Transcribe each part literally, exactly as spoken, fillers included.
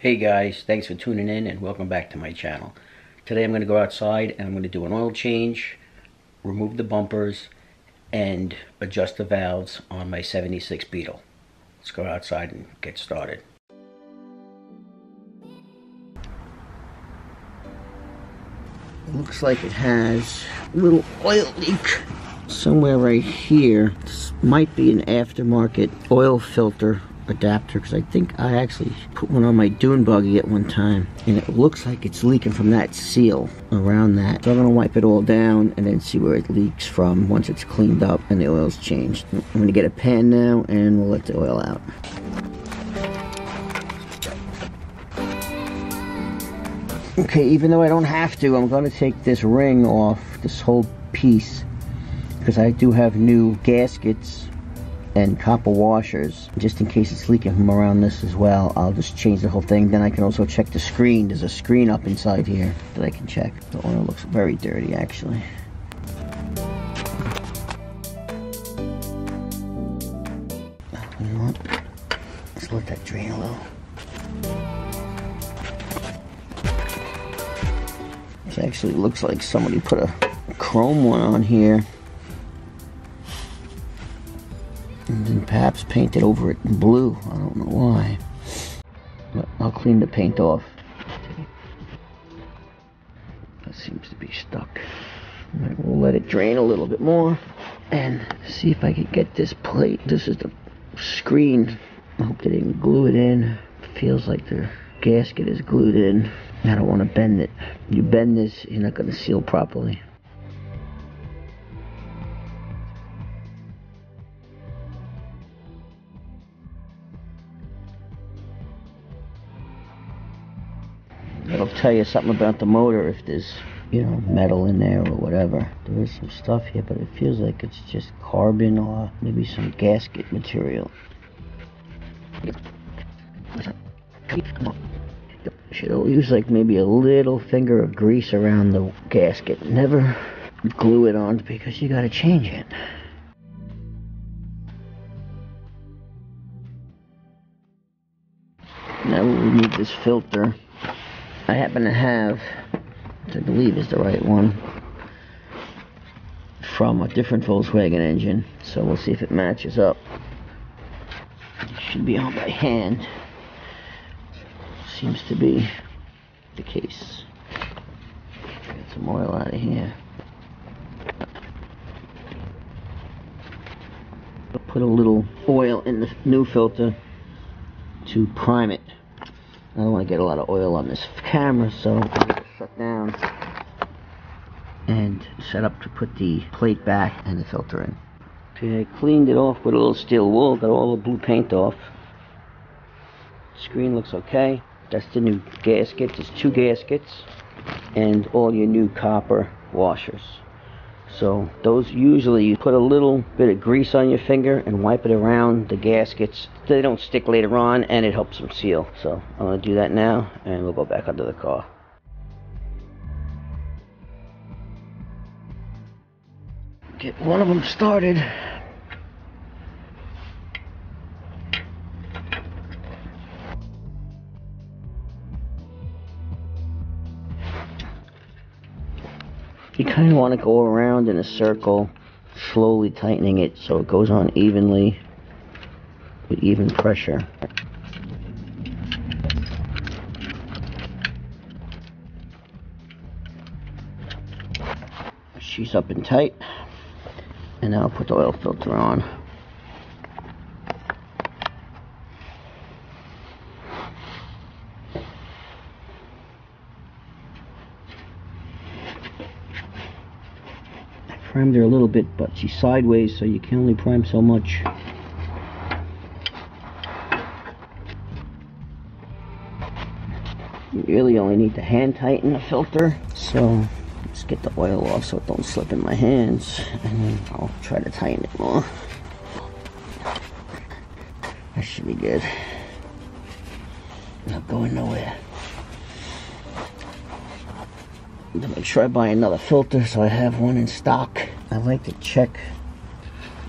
Hey guys, thanks for tuning in and welcome back to my channel. Today I'm going to go outside and I'm going to do an oil change, remove the bumpers, and adjust the valves on my seventy-six Beetle. Let's go outside and get started. It looks like it has a little oil leak somewhere right here. This might be an aftermarket oil filter adapter, because I think I actually put one on my dune buggy at one time, and it looks like it's leaking from that seal around that. So I'm gonna wipe it all down and then see where it leaks from once it's cleaned up and the oil's changed. I'm gonna get a pan now and we'll let the oil out. Okay, even though I don't have to, I'm gonna take this ring off this whole piece, because I do have new gaskets and copper washers. Just in case it's leaking from around this as well, I'll just change the whole thing. Then I can also check the screen. There's a screen up inside here that I can check. The oil looks very dirty actually. You know what? Let's let that drain a little. This actually looks like somebody put a chrome one on here and then perhaps painted over it in blue. I don't know why, but I'll clean the paint off. That seems to be stuck. All right, we'll let it drain a little bit more and see if I can get this plate. This is the screen. I hope they didn't glue it in. It feels like the gasket is glued in. I don't want to bend it. You bend this, you're not going to seal properly. It'll tell you something about the motor if there's, you know, metal in there or whatever. There is some stuff here, but it feels like it's just carbon or maybe some gasket material. Should always use like maybe a little finger of grease around the gasket. Never glue it on, because you gotta change it. Now we remove this filter. I happen to have, which I believe is the right one, from a different Volkswagen engine, so we'll see if it matches up. It should be on by hand. Seems to be the case. Get some oil out of here. I'll put a little oil in the new filter to prime it. I don't want to get a lot of oil on this camera, so I'm going to shut down and set up to put the plate back and the filter in. Okay, I cleaned it off with a little steel wool, got all the blue paint off. Screen looks okay. That's the new gasket. There's two gaskets and all your new copper washers. So those, usually you put a little bit of grease on your finger and wipe it around the gaskets so they don't stick later on, and it helps them seal. So I'm going to do that now and we'll go back under the car. Get one of them started. You kind of want to go around in a circle, slowly tightening it so it goes on evenly with even pressure. She's up and tight, and now I'll put the oil filter on. Primed her a little bit, but she's sideways, so you can only prime so much. You really only need to hand tighten the filter, so let's get the oil off so it don't slip in my hands, and then I'll try to tighten it more. That should be good. Not going nowhere. To make sure I buy another filter, so I have one in stock. I like to check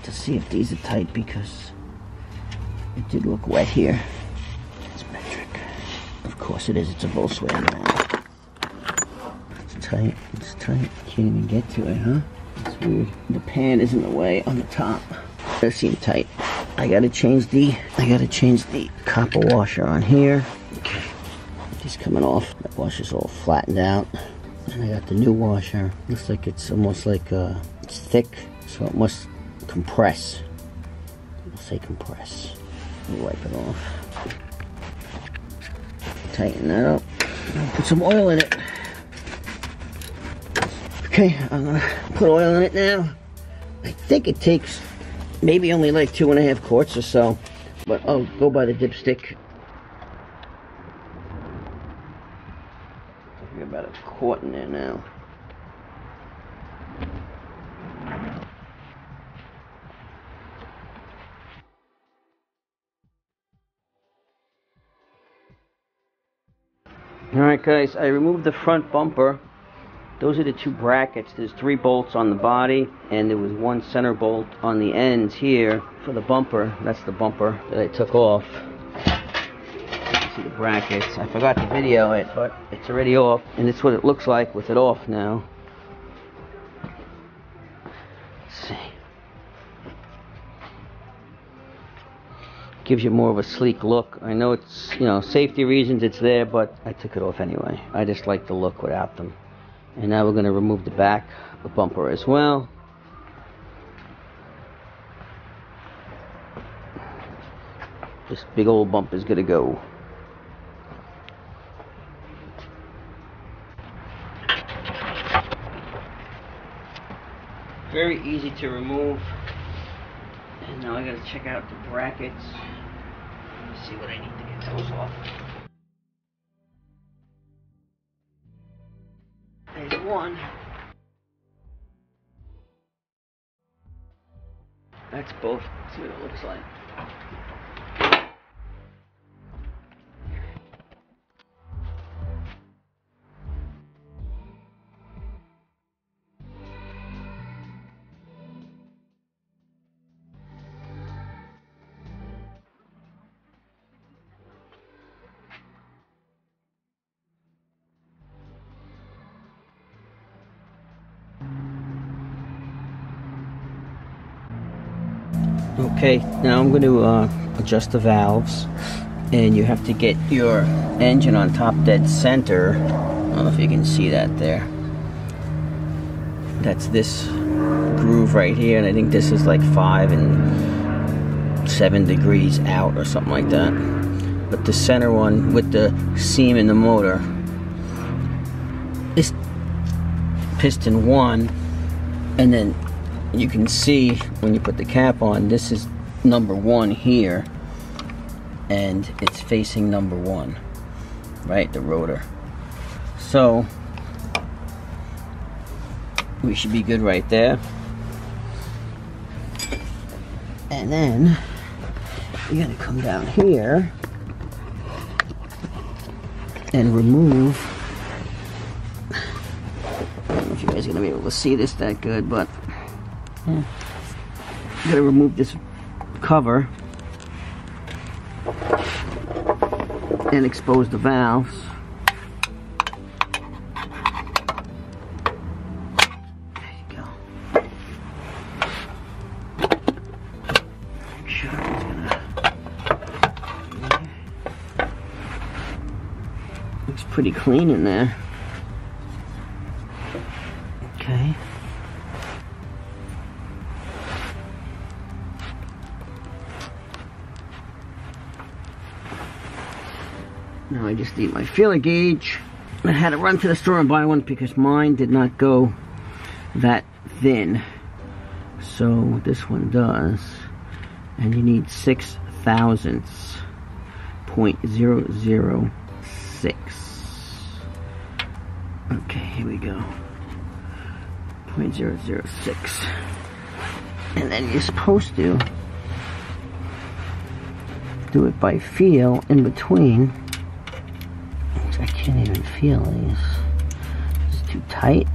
to see if these are tight, because it did look wet here. It's metric, of course. course it is, it's a Volkswagen now. It's tight, it's tight. Can't even get to it, huh? It's weird. The pan is in the way on the top. That seemed tight. I gotta change the, I gotta change the copper washer on here. Okay. It's coming off. That washer's all flattened out. And I got the new washer. Looks like it's almost like, uh, it's thick, so it must compress. I'll say compress. We'll wipe it off. Tighten that up. Put some oil in it. Okay, I'm gonna put oil in it now. I think it takes maybe only like two and a half quarts or so, but I'll go by the dipstick. We're about a quart in there now. Alright guys, I removed the front bumper. Those are the two brackets. There's three bolts on the body, and there was one center bolt on the ends here for the bumper. That's the bumper that I took off. See the brackets. I forgot to video it, but it's already off, and it's what it looks like with it off now. Let's see. Gives you more of a sleek look. I know it's, you know, safety reasons it's there, but I took it off anyway. I just like the look without them. And now we're going to remove the back, the bumper as well. This big old bump is going to go. Very easy to remove. And now I got to check out the brackets. See what I need to get those off. There's one. That's both. Let's see what it looks like. Okay, now I'm going to uh, adjust the valves, and you have to get your engine on top dead center. I don't know if you can see that there. That's this groove right here, and I think this is like five and seven degrees out or something like that. But the center one with the seam in the motor, this piston one, and then you can see when you put the cap on, this is number one here, and it's facing number one, right, the rotor. So we should be good right there. And then you gotta come down here and remove, I don't know if you guys are gonna be able to see this that good, but I'm gonna remove this cover and expose the valves. There you go. Make sure it's gonna... Looks pretty clean in there. Okay. Now I just need my feeler gauge. I had to run to the store and buy one because mine did not go that thin. So this one does. And you need six thousandths. point zero zero six. Okay, here we go. point zero zero six. And then you're supposed to do it by feel in between. I can't even feel these. It's too tight.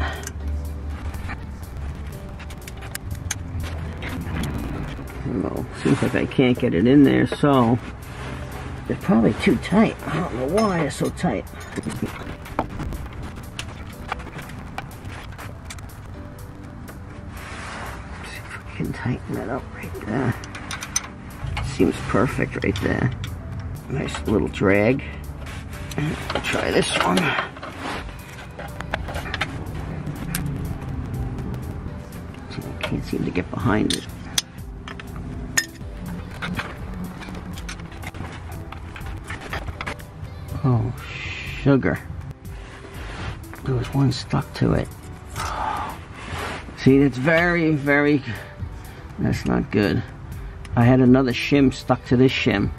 Oh, seems like I can't get it in there, so They're probably too tight. I don't know why they're so tight. See if we can tighten that up right there. Seems perfect right there. Nice little drag. I'll try this one. I can't seem to get behind it. Oh, sugar. There was one stuck to it. Oh. See, that's very, very, that's not good. I had another shim stuck to this shim,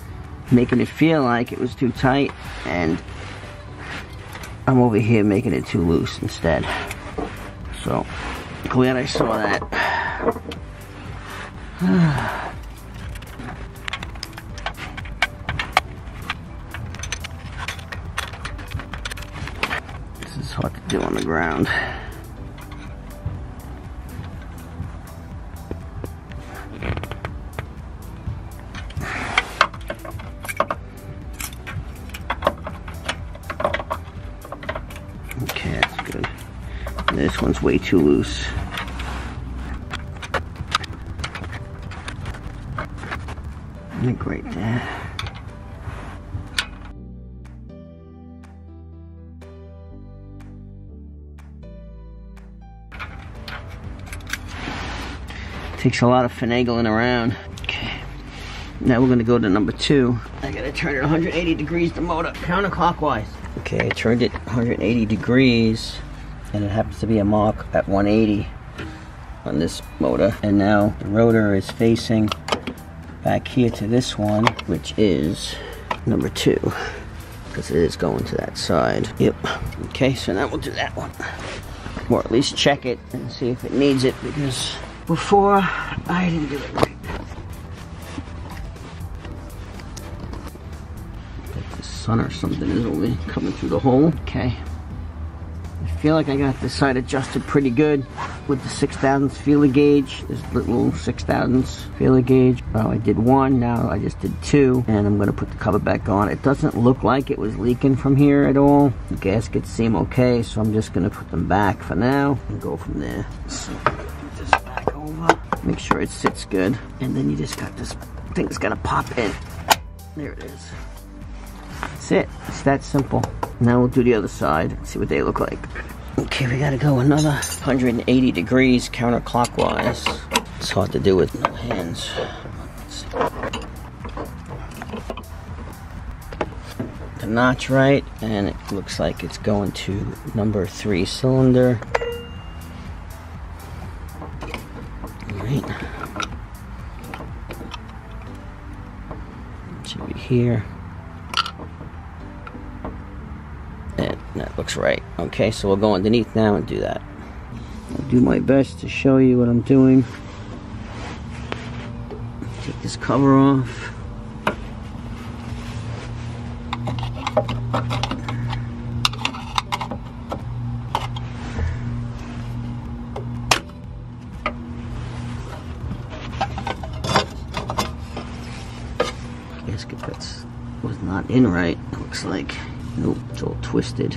making it feel like it was too tight, and I'm over here making it too loose instead. So, glad I saw that. It's hard to do on the ground. Okay, that's good. This one's way too loose. I think right there. Takes a lot of finagling around. Okay, now we're gonna go to number two. I gotta turn it one hundred eighty degrees the motor, counterclockwise. Okay, I turned it one hundred eighty degrees, and it happens to be a mark at one eighty on this motor. And now the rotor is facing back here to this one, which is number two, because it is going to that side. Yep, okay, so now we'll do that one. Or at least check it and see if it needs it, because before, I didn't do it right. The sun or something is only coming through the hole. Okay. I feel like I got this side adjusted pretty good with the six thousandths feeler gauge. This little six thousandths feeler gauge. Oh, I did one, now I just did two. And I'm gonna put the cover back on. It doesn't look like it was leaking from here at all. The gaskets seem okay, so I'm just gonna put them back for now and go from there. So, make sure it sits good, and then you just got this thing that's gonna pop in. There it is. That's it. It's that simple. Now we'll do the other side and see what they look like. Okay, we gotta go another one hundred eighty degrees counterclockwise. It's hard to do with no hands. Let's see. The notch right, and it looks like it's going to number three cylinder. Should be here, and that looks right. Okay, so we'll go underneath now and do that. I'll do my best to show you what I'm doing. Take this cover off. In right, it looks like. Nope, it's all twisted.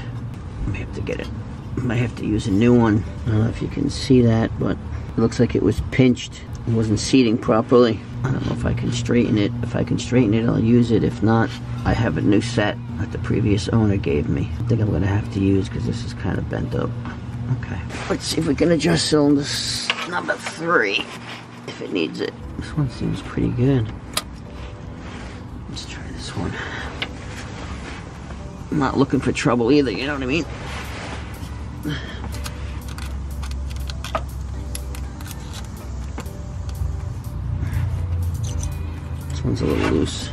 I have to get it. I might have to use a new one. I don't know if you can see that, but it looks like it was pinched. It wasn't seating properly. I don't know if I can straighten it. If I can straighten it, I'll use it. If not, I have a new set that the previous owner gave me. I think I'm gonna have to use, because this is kind of bent up. Okay, let's see if we can adjust cylinder number three, if it needs it. This one seems pretty good. Let's try this one. I'm not looking for trouble either, you know what I mean? This one's a little loose.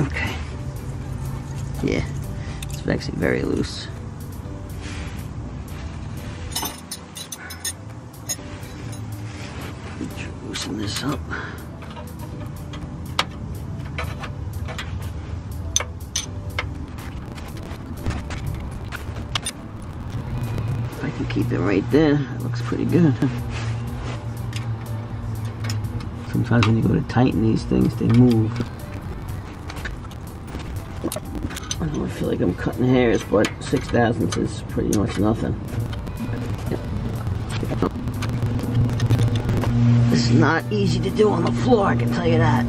Okay. Yeah, it's actually very loose. Loosen this up. Keep it right there. It looks pretty good. Sometimes when you go to tighten these things, they move. I don't feel like I'm cutting hairs, but six thousandths is pretty much nothing. This is not easy to do on the floor, I can tell you that.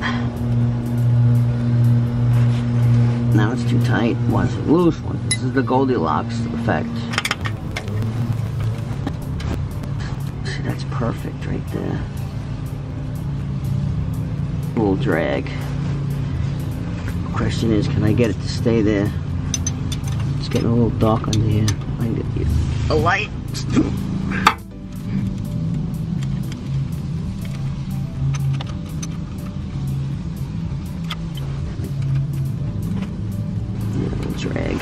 Now it's too tight, once it's loose, once this is the Goldilocks effect. See, that's perfect right there. A little drag. The question is, can I get it to stay there? It's getting a little dark under here. I can get a light. Drag.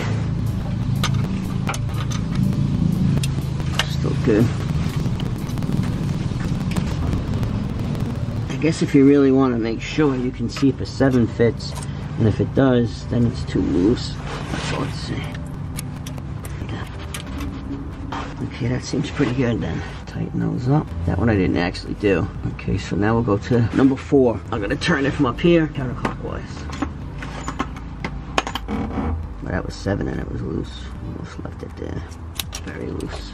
Still good. I guess if you really want to make sure, you can see if a seven fits, and if it does, then it's too loose. So let's see. Okay, that seems pretty good then. Tighten those up. That one I didn't actually do. Okay, so now we'll go to number four. I'm gonna turn it from up here counterclockwise. That was seven and it was loose. Almost left it there. Very loose.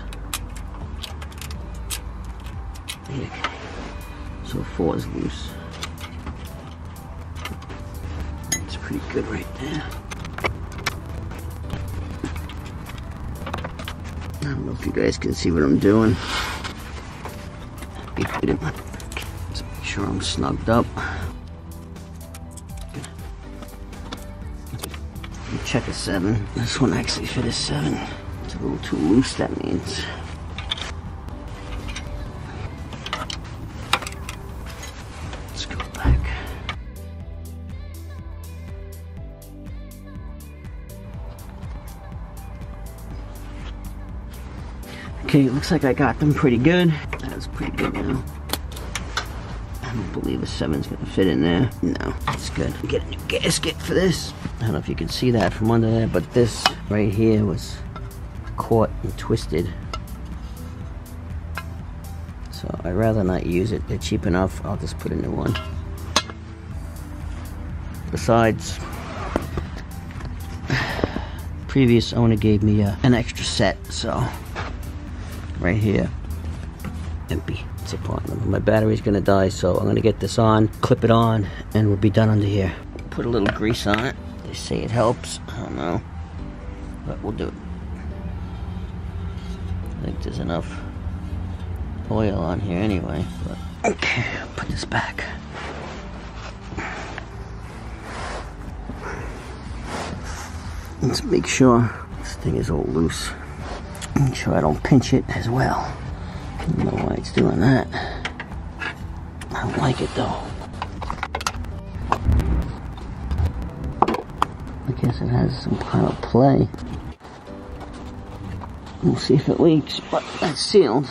Okay. So four is loose. That's pretty good right there. I don't know if you guys can see what I'm doing. Just make sure I'm snugged up. Check a seven. This one actually fit a seven. It's a little too loose, that means. Let's go back. Okay, looks like I got them pretty good. That was pretty good now. I don't believe a seven's gonna fit in there. No, that's good. Get a new gasket for this. I don't know if you can see that from under there, but this right here was caught and twisted. So I'd rather not use it. They're cheap enough. I'll just put a new one. Besides, previous owner gave me uh, an extra set, so right here, empty. Apartment. My battery's gonna die, so I'm gonna get this on, clip it on, and we'll be done under here. Put a little grease on it. They say it helps. I don't know, but we'll do it. I think there's enough oil on here anyway. But. Okay, put this back. Let's make sure this thing is all loose. Make sure I don't pinch it as well. I don't know why it's doing that. I like it though. I guess it has some kind of play. We'll see if it leaks, but that's sealed.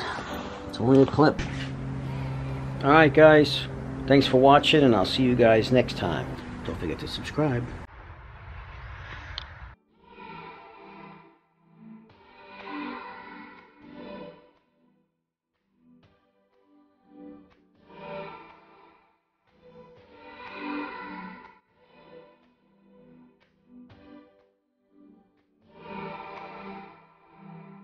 It's only a clip. Alright guys, thanks for watching and I'll see you guys next time. Don't forget to subscribe.